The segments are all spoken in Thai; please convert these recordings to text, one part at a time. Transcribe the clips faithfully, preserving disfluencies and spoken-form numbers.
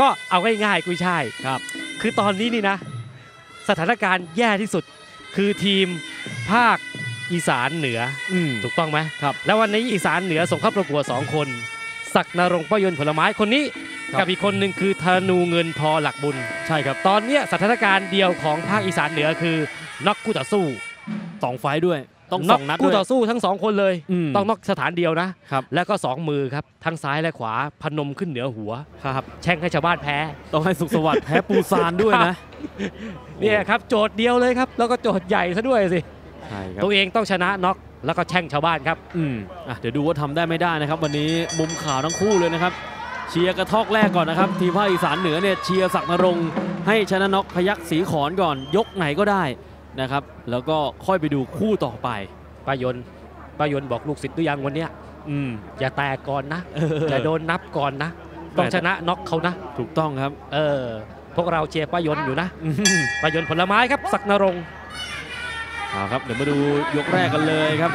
ก็เอาง่ายๆกุยช่ายครับคือตอนนี้นี่นะสถานการณ์แย่ที่สุดคือทีมภาคอีสานเหนือถูกต้องไหมครับแล้ววันนี้อีสานเหนือส่งเข้าประกวดสองคนศักดิ์นรงค์ป้ายนผลไม้คนนี้กับอีกคนหนึ่งคือธนูเงินพอหลักบุญใช่ครับตอนนี้สถานการณ์เดียวของภาคอีสานเหนือคือน็อกคู่ต่อสู้สองไฟด้วยต้องน็อกคู่ต่อสู้ทั้งสองคนเลยต้องน็อกสถานเดียวนะแล้วก็สองมือครับทั้งซ้ายและขวาพนมขึ้นเหนือหัวครับแช่งให้ชาวบ้านแพ้ต้องให้สุขสวัสดิ์แพ้ปูซานด้วยนะเนี่ยครับโจทย์เดียวเลยครับแล้วก็โจทย์ใหญ่ซะด้วยสิตัวเองต้องชนะน็อกแล้วก็แช่งชาวบ้านครับอืมอ่ะเดี๋ยวดูว่าทำได้ไม่ได้นะครับวันนี้มุมขาวทั้งคู่เลยนะครับเชียร์กระทอกแรกก่อนนะครับทีมภาคอีสานเหนือเนี่ยเชียร์ศักดิ์นรงค์ให้ชนะน็อกพยัคฆ์ศรีขอนก่อนยกไหนก็ได้นะครับแล้วก็ค่อยไปดูคู่ต่อไปป้ายนป้ายนบอกลูกศิษย์ด้วยยังวันเนี้ยอืมอย่าแตกก่อนนะอย่าโดนนับก่อนนะต้องชนะน็อกเขานะถูกต้องครับเออพวกเราเชียร์ป้ายนอยู่นะป้ายนผลไม้ครับศักดิ์นรงค์เอาครับเดี๋ยวมาดูยกแรกกันเลยครับ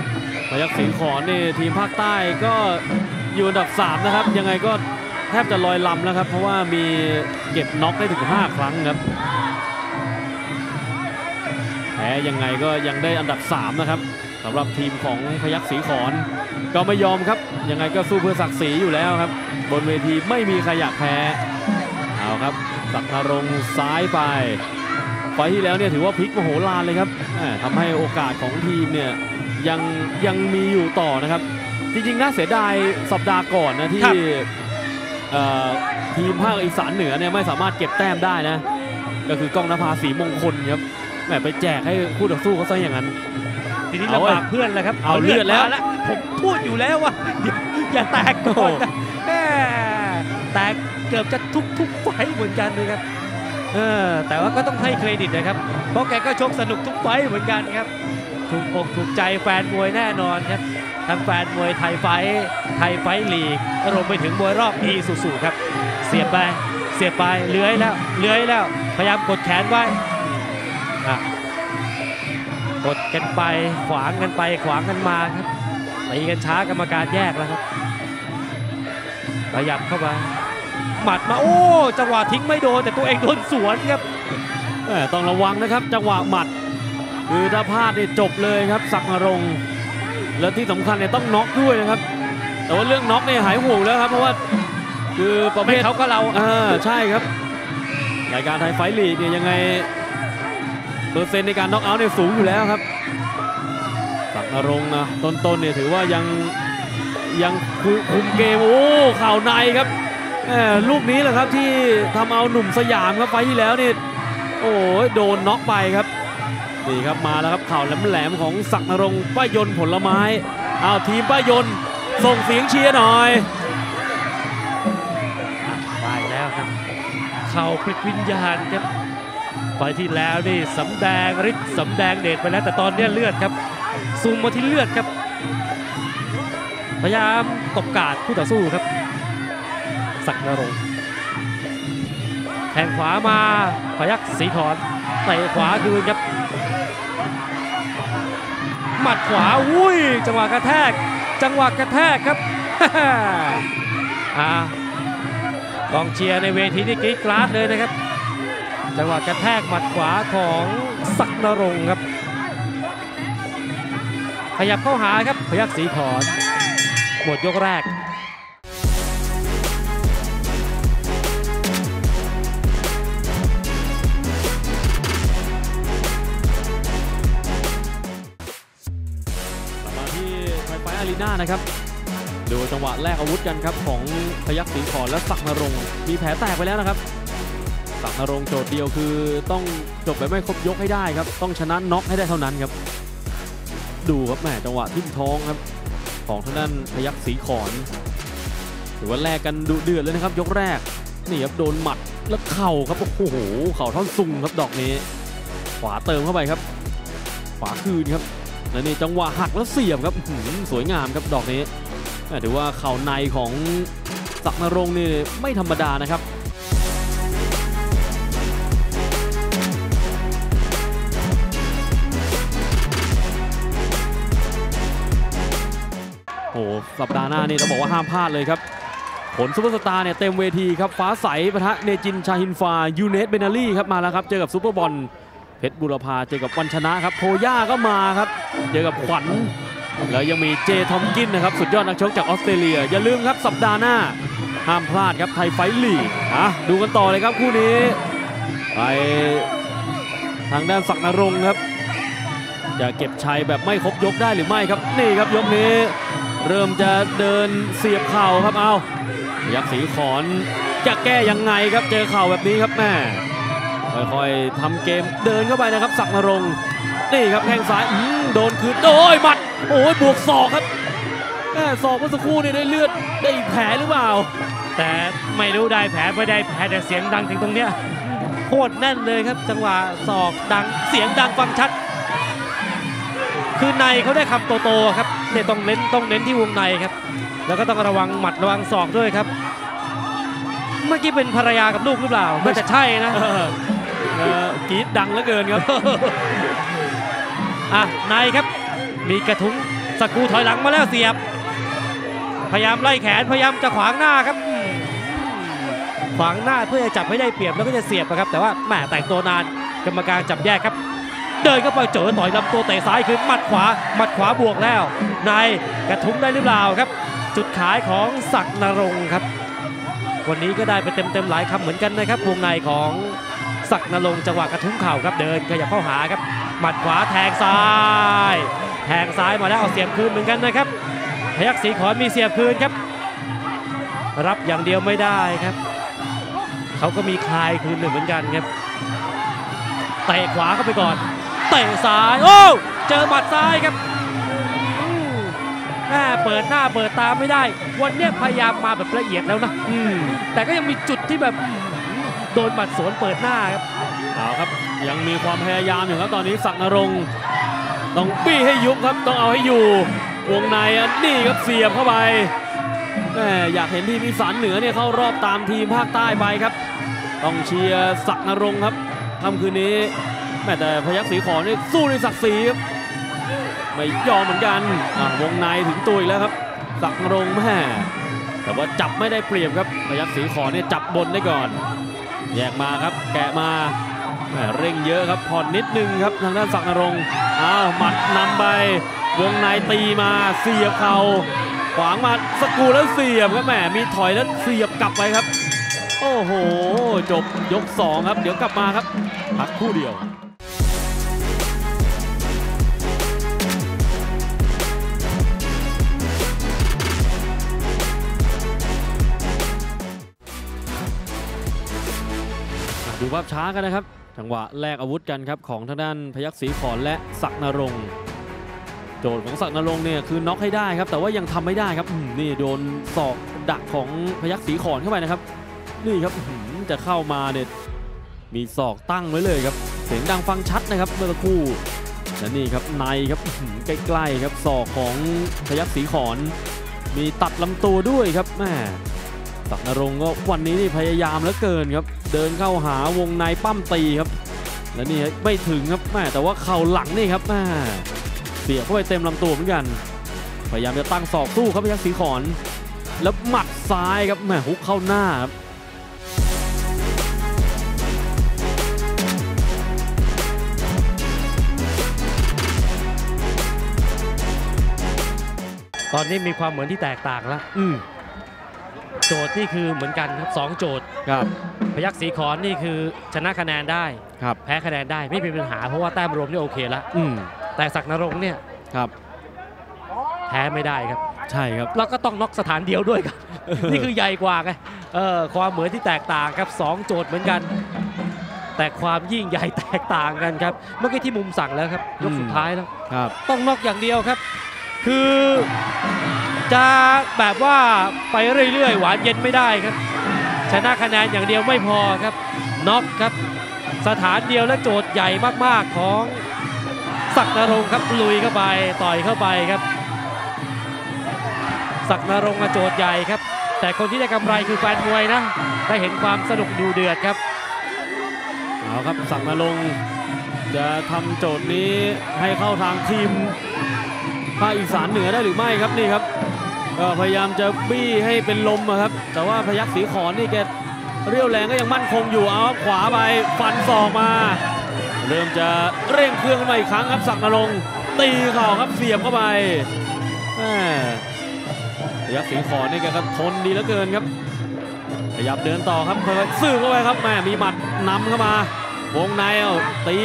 พยัคฆ์ศรีขอนนี่ทีมภาคใต้ก็อยู่อันดับสามนะครับยังไงก็แทบจะลอยลำแล้วครับเพราะว่ามีเก็บน็อกได้ถึงห้าครั้งครับแพ้ยังไงก็ยังได้อันดับสามนะครับสำหรับทีมของพยัคฆ์ศรีขอนก็ไม่ยอมครับยังไงก็สู้เพื่อศักดิ์ศรีอยู่แล้วครับบนเวทีไม่มีใครอยากแพ้เอาครับศักดิ์นรงค์ซ้ายไปไฟที่แล้วเนี่ยถือว่าพลิกมโหฬารเลยครับทำให้โอกาสของทีมเนี่ยยังยังมีอยู่ต่อนะครับจริงๆน่าเสียดายสัปดาห์ก่อนนะที่ทีมภาคอีสานเหนือเนี่ยไม่สามารถเก็บแต้มได้นะก็คือกล้องนภาศรีมงคลครับแหมไปแจกให้คู่ต่อสู้เขาซะอย่างนั้นทีนี้ลำบากเพื่อนเลยครับเอาเลือดแล้วผมพูดอยู่แล้วว่าอย่าแตกก่อนแหมแตกเกือบจะทุกทุกไฟเหมือนกันเลยครับเออแต่ว่าก็ต้องให้เครดิตนะครับเพราะแกก็ชกสนุกทุกไฟเหมือนกันครับถูกอกถูกใจแฟนมวยแน่นอนครับทั้งแฟนมวยไทยไฟไทยไฟลีกรวมไปถึงมวยรอบอีซูซูครับเสียบไปเสียบไปเลื้อยแล้วเลื้อยแล้วพยายามกดแขนไว้กดกันไปขวางกันไปขวางกันมาครับตีกันช้ากรรมการแยกแล้วครับขยับเข้ามาหมัดมาโอ้จังหวะทิ้งไม่โดนแต่ตัวเองโดนสวนครับต้องระวังนะครับจังหวะหมัดคือถ้าพลาดเนี่ยจบเลยครับศักดิ์นรงค์และที่สำคัญเนี่ยต้องน็อกด้วยนะครับแต่ว่าเรื่องน็อกเนี่ยหายห่วงแล้วครับเพราะว่าคือประเภทเขาก็เราเออใช่ครับรายการไทยไฟท์ลีกเนี่ยยังไงเปอร์เซ็นต์ในการน็อกเอาท์เนี่ยสูงอยู่แล้วครับศักดิ์นรงค์นะต้นๆเนี่ยถือว่ายังยังคุมเกมโอ้ข่าวในครับลูกนี้แหละครับที่ทำเอาหนุ่มสยามครับไฟที่แล้วนี่โอ้โดนน็อกไปครับนี่ครับมาแล้วครับข่าวแหลมๆของศักดิ์นรงค์ป้ายนผลไม้อ้าวทีมป้ายนส่งเสียงเชียร์หน่อยได้แล้วครับเข่าพลิกวิญญาณครับไฟที่แล้วนี่สำแดงฤทธิ์สำแดงเดชไปแล้วแต่ตอนนี้เลือดครับซูมมาที่เลือดครับพยายามตบการ์ดคู่ต่อสู้ครับศักดิ์นรงค์แทงขวามาพยัคฆ์ศรีขอนเตะขวาคืนครับหมัดขวาอุ้ยจังหวะกระแทกจังหวะกระแทกครับ กองเชียร์ในเวทีนี่กรี๊ดกราดเลยนะครับจังหวะกระแทกหมัดขวาของศักดิ์นรงค์ครับขยับเข้าหาครับพยัคฆ์ศรีขอนหมดยกแรกนะครับดูจังหวะแรกอาวุธกันครับของพยัคฆ์ศรีขอนและศักดิ์นรงค์มีแผลแตกไปแล้วนะครับศักดิ์นรงค์โจทย์เดียวคือต้องจบไปไม่ครบยกให้ได้ครับต้องชนะน็อกให้ได้เท่านั้นครับดูครับแหมจังหวะทิ่มท้องครับของทางด้านพยัคฆ์ศรีขอนถือว่าแลกกันดุเดือดเลยนะครับยกแรกนี่ครับโดนหมัดและเข่าครับโอ้โหเข่าท่อนซุงครับดอกนี้ขวาเติมเข้าไปครับขวาคืนครับแล้วนี่จังหวะหักแล้วเสียบครับสวยงามครับดอกนี้ถือว่าเข่าในของศักดิ์นรงค์นี่ไม่ธรรมดานะครับโอ้สัปดาห์หน้านี่เราบอกว่าห้ามพลาดเลยครับ ผลซุปเปอร์สตาร์เนี่ยเต็มเวทีครับฟ้าใสปะทะเนจินชาฮินฟายูเนสเบนาลี่ครับมาแล้วครับเจอกับซุปเปอร์บอลเพชรบุรพาเจอกับวันชนะครับโพย่าก็มาครับเจอกับขวัญแล้วยังมีเจทอมกินนะครับสุดยอดนักชกจากออสเตรเลียอย่าลืมครับสัปดาห์หน้าห้ามพลาดครับไทยไฟท์ลีกอ่ะดูกันต่อเลยครับคู่นี้ไปทางด้านศักดิ์นรงค์ครับจะเก็บชัยแบบไม่ครบยกได้หรือไม่ครับนี่ครับยกนี้เริ่มจะเดินเสียบเข่าครับเอายักษ์ศรีขอนจะแก้ยังไงครับเจอเข่าแบบนี้ครับแม่ค่อยๆทำเกมเดินเข้าไปนะครับศักดิ์นรงค์นี่ครับแข้งซ้ายโดนคืนโอ้ยหมัดโอ้ยบวกศอกครับแม่ศอกเมื่อสักครู่นี่ได้เลือดได้แผลหรือเปล่าแต่ไม่รู้ได้แผลไม่ได้แผลแต่เสียงดังถึงตรงเนี้ยโคตรแน่นเลยครับจังหวะศอกดังเสียงดังฟังชัดคือในเขาได้คำโตๆครับเนี่ยต้องเน้นต้องเน้นที่วงในครับแล้วก็ต้องระวังหมัดระวังศอกด้วยครับเมื่อกี้เป็นภรรยากับลูกหรือเปล่าไม่แต่ใช่นะกรี๊ดดังเหลือเกินครับอ่ะในครับมีกระทุ้งสกูถอยหลังมาแล้วเสียบพยายามไล่แขนพยายามจะขวางหน้าครับขวางหน้าเพื่อจะจับให้ได้เปรียบแล้วก็จะเสียบนะครับแต่ว่าแหม่แต่งตัวนานกรรมการจับแยกครับเดินเข้าไปเจอต่อยลำตัวเตะซ้ายคือหมัดขวาหมัดขวาบวกแล้วในกระทุ้งได้หรือเปล่าครับจุดขายของศักดิ์นรงค์ครับวันนี้ก็ได้ไปเต็มๆหลายคำเหมือนกันนะครับวงในของศักดิ์นรงค์จังหวะกระทุ้งเข่าครับเดินขยับเข้าหาครับหมัดขวาแทงซ้ายแทงซ้ายมาแล้วเอาเสียบคืนเหมือนกันนะครับพยัคฆ์ศรีขอนมีเสียบคืนครับรับอย่างเดียวไม่ได้ครับเขาก็มีคลายคืนหนึ่งเหมือนกันครับเตะขวาเข้าไปก่อนเตะซ้ายโอ้เจอหมัดซ้ายครับแม่เปิดหน้าเปิดตาไม่ได้วันนี้พยายามมาแบบละเอียดแล้วนะแต่ก็ยังมีจุดที่แบบโดนหมัดสวนเปิดหน้าครับเอาครับยังมีความพยายามอยู่ครับตอนนี้ศักดิ์นรงค์ต้องปี้ให้ยุบครับต้องเอาให้อยู่วงในนี่ครับเสียบเข้าไปแม่อยากเห็นทีมอีสานเหนือเนี่ยเข้ารอบตามทีมภาคใต้ไปครับต้องเชียร์ศักดิ์นรงค์ครับค่ำคืนนี้แม่แต่พยัคฆ์ศรีขอนนี่สู้ในศักดิ์ศรีครับไม่ยอมเหมือนกันวงในถึงตัวอีกแล้วครับศักดิ์นรงค์แม่แต่ว่าจับไม่ได้เปรียบครับพยัคฆ์ศรีขอนเนี่ยจับบนได้ก่อนแยกมาครับแกะมาเร่งเยอะครับผ่อนนิดนึงครับทางด้านศักดิ์นรงค์อ้าวหมัดนำไปวงในตีมาเสียบเข่าขวางมาสกูแล้วเสียบครับแหมมีถอยแล้วเสียบกลับไปครับโอ้โหจบยกสองครับเดี๋ยวกลับมาครับพักคู่เดียวดูภาพช้ากันนะครับจังหวะแลกอาวุธกันครับของทางด้านพยัคฆ์ศรีขอนและศักดิ์นรงค์โจทย์ของศักดิ์นรงค์เนี่ยคือน็อกให้ได้ครับแต่ว่ายังทำไม่ได้ครับนี่โดนศอกดักของพยัคฆ์ศรีขอนเข้าไปนะครับนี่ครับจะเข้ามาเนี่ยมีศอกตั้งไว้เลยครับเสียงดังฟังชัดนะครับเมื่อสักครู่และนี่ครับในครับใกล้ๆครับศอกของพยัคฆ์ศรีขอนมีตัดลำตัวด้วยครับแม่ศักดิ์นรงค์ก็วันนี้นี่พยายามเหลือเกินครับเดินเข้าหาวงในปั้มตีครับและนี่ไม่ถึงครับแม่แต่ว่าเข่าหลังนี่ครับแม่เสียเข้าไปเต็มลำตัวเหมือนกันพยายามจะตั้งศอกสู้ครับพยัคฆ์ศรีขอนแล้วหมัดซ้ายครับแม่ฮุกเข้าหน้าครับตอนนี้มีความเหมือนที่แตกต่างแล้วอืมโจทย์นี่คือเหมือนกันครับสองโจทย์ครับพยัคฆ์ศรีขอนนี่คือชนะคะแนนได้ครับแพ้คะแนนได้ไม่มีปัญหาเพราะว่าแต้มรวมนี่โอเคแล้วอืมแต่ศักดิ์นรงค์เนี่ยครับแพ้ไม่ได้ครับใช่ครับแล้วก็ต้องน็อกสถานเดียวด้วยครับ นี่คือใหญ่กว่าไงเออความเหมือนที่แตกต่างครับสองโจทย์เหมือนกันแต่ความยิ่งใหญ่แตกต่างกันครับเมื่อกี้ที่มุมสั่งแล้วครับยกสุดท้ายแล้วครับต้องน็อกอย่างเดียวครับคือจะแบบว่าไปเรื่อยๆหวานเย็นไม่ได้ครับชนะคะแนนอย่างเดียวไม่พอครับน็อกครับสถานเดียวและโจทย์ใหญ่มากๆของศักดิ์นรงค์ครับลุยเข้าไปต่อยเข้าไปครับศักดิ์นรงค์โจทย์ใหญ่ครับแต่คนที่ได้กำไรคือแฟนมวยนะได้เห็นความสนุกดูเดือดครับเอาครับศักดิ์นรงค์จะทำโจทย์นี้ให้เข้าทางทีมภาคอีสานเหนือได้หรือไม่ครับนี่ครับเอ ก็พยายามจะบี้ให้เป็นลมครับแต่ว่าพยัคฆ์ศรีขอนนี่แกเรี่ยวแรงก็ยังมั่นคงอยู่เอาขวาไปฟันศอกมาเริ่มจะเร่งเครื่องขึ้นมาอีกครั้งครับศักดิ์นรงค์ตีเข่าครับเสียบเข้าไปพยัคฆ์ศรีขอนนี่แกก็ทนดีเหลือเกินครับขยับเดินต่อครับซื่อเข้าไปครับแม่มีหมัดนำเข้ามาวงในเอาตี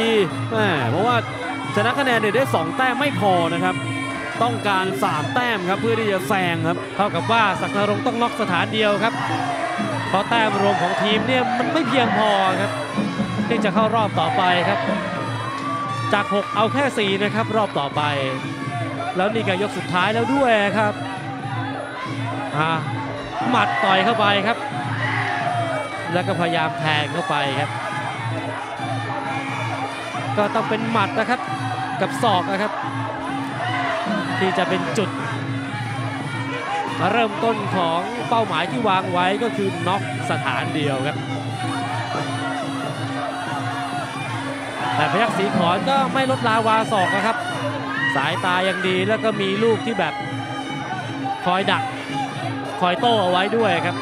แม่เพราะว่าชนะคะแนนได้สองแต้มไม่พอนะครับต้องการสามแต้มครับเพื่อที่จะแซงครับเท่ากับว่าศักดิ์นรงค์ต้องล็อกสถานเดียวครับเพราะแต้มรวมของทีมเนี่ยมันไม่เพียงพอครับที่จะเข้ารอบต่อไปครับจากหกเอาแค่สี่นะครับรอบต่อไปแล้วนี่ก็ยกสุดท้ายแล้วด้วยครับหมัดต่อยเข้าไปครับแล้วก็พยายามแทงเข้าไปครับก็ต้องเป็นหมัดนะครับกับศอกนะครับที่จะเป็นจุดเริ่มต้นของเป้าหมายที่วางไว้ก็คือน็อกสถานเดียวครับแต่พยัคฆ์ศรีขอนก็ไม่ลดลาวาศอกนะครับสายตายังดีแล้วก็มีลูกที่แบบคอยดักคอยโต้เอาไว้ด้วยครับ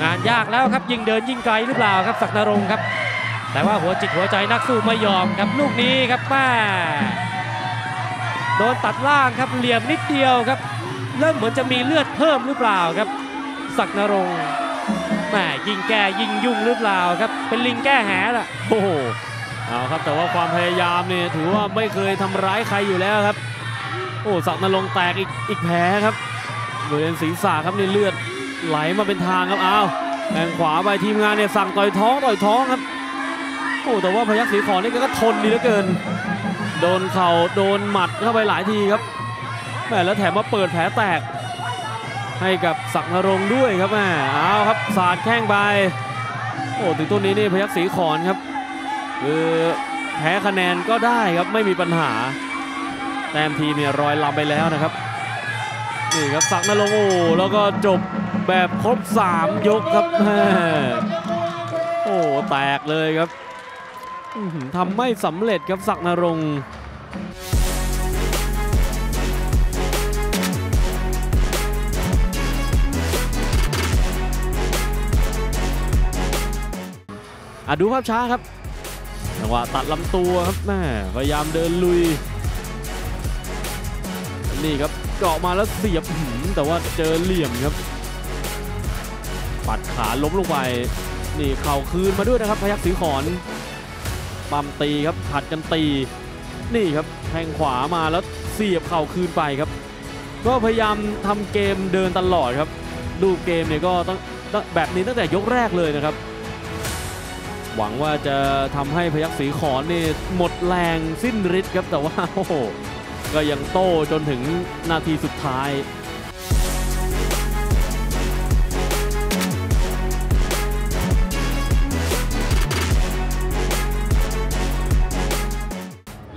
งานยากแล้วครับยิ่งเดินยิ่งไกลหรือเปล่าครับศักดิ์นรงค์ครับแต่ว่าหัวจิตหัวใจนักสู้ไม่ยอมครับลูกนี้ครับแม่โดนตัดล่างครับเหลี่ยมนิดเดียวครับเริ่มเหมือนจะมีเลือดเพิ่มหรือเปล่าครับศักดิ์นรงค์แม่ยิงแก่ยิงยุ่งหรือเปล่าครับเป็นลิงแก้แหล่ะโอ้โหเอาครับแต่ว่าความพยายามเนี่ยถือว่าไม่เคยทำร้ายใครอยู่แล้วครับโอ้ศักดิ์นรงค์แตกอีกอีกแผลครับบริเวณศีรษะครับนี่เลือดไหลมาเป็นทางครับอ้าวแทงขวาไปทีมงานเนี่ยสั่งต่อยท้องต่อยท้องครับโอ้แต่ว่าพยัคฆ์ศรีขอนนี่ก็ทนดีเหลือเกินโดนเข่าโดนหมัดเข้าไปหลายทีครับแม่แล้วแถมมาเปิดแผลแตกให้กับศักดิ์นรงค์ด้วยครับแม่เอาครับสาดแข้งไปโอ้ถึงตัวนี้นี่พยัคฆ์ศรีขอนครับคือแพ้คะแนนก็ได้ครับไม่มีปัญหาแต้มทีเนี่ยรอยลำไปแล้วนะครับนี่ครับศักดิ์นรงค์โอ้แล้วก็จบแบบครบสามยกครับโอ้แตกเลยครับทำไม่สำเร็จครับศักดิ์นรงค์อ่ะดูภาพช้าครับจังหวะตัดลำตัวครับแม่พยายามเดินลุยนี่ครับเกาะมาแล้วเสียบแต่ว่าเจอเหลี่ยมครับปัดขาล้มลงไปนี่เข่าคืนมาด้วยนะครับพยัคฆ์ศรีขอนปั๊มตีครับผัดกันตีนี่ครับแทงขวามาแล้วเสียบเข่าคืนไปครับก็พยายามทำเกมเดินตลอดครับดูเกมเนี่ยก็ต้องแบบนี้ตั้งแต่ยกแรกเลยนะครับหวังว่าจะทำให้พยัคฆ์ศรีขอนนี่หมดแรงสิ้นฤทธิ์ครับแต่ว่าโอ้โหก็ยังโต้จนถึงนาทีสุดท้าย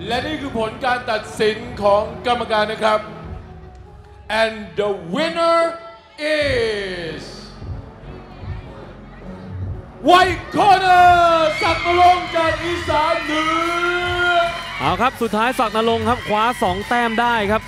และนี่คือผลการตัดสินของกรรมการนะครับ and the winner is White Corner ศักดิ์นรงค์จากอีสานเหนือเอาครับสุดท้ายศักดิ์นรงค์ครับคว้าสองแต้มได้ครับ